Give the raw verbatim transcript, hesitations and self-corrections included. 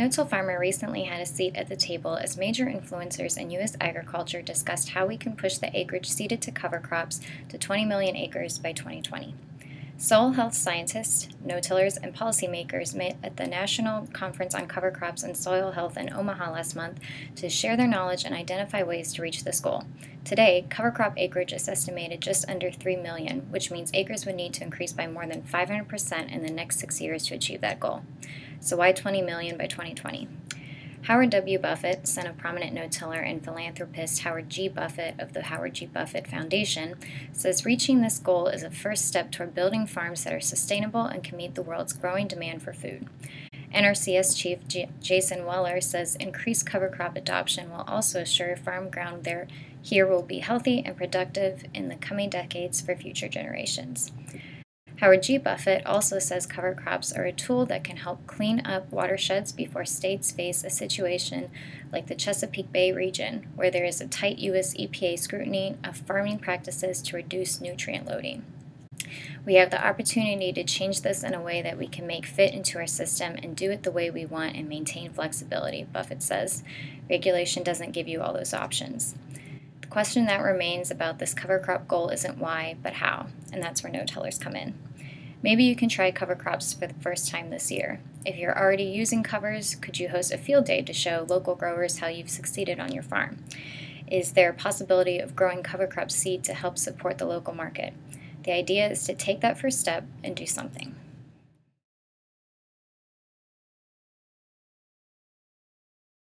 No-Till Farmer recently had a seat at the table as major influencers in U S agriculture discussed how we can push the acreage seeded to cover crops to twenty million acres by twenty twenty. Soil health scientists, no-tillers, and policymakers met at the National Conference on Cover Crops and Soil Health in Omaha last month to share their knowledge and identify ways to reach this goal. Today, cover crop acreage is estimated just under three million, which means acres would need to increase by more than five hundred percent in the next six years to achieve that goal. So why twenty million by twenty twenty? Howard W. Buffett, son of prominent no-tiller and philanthropist Howard G. Buffett of the Howard G. Buffett Foundation, says reaching this goal is a first step toward building farms that are sustainable and can meet the world's growing demand for food. N R C S Chief Jason Weller says increased cover crop adoption will also assure farm ground there here will be healthy and productive in the coming decades for future generations. Howard G. Buffett also says cover crops are a tool that can help clean up watersheds before states face a situation like the Chesapeake Bay region, where there is a tight U S E P A scrutiny of farming practices to reduce nutrient loading. We have the opportunity to change this in a way that we can make fit into our system and do it the way we want and maintain flexibility, Buffett says. Regulation doesn't give you all those options. The question that remains about this cover crop goal isn't why, but how, and that's where no-tillers come in. Maybe you can try cover crops for the first time this year. If you're already using covers, could you host a field day to show local growers how you've succeeded on your farm? Is there a possibility of growing cover crop seed to help support the local market? The idea is to take that first step and do something.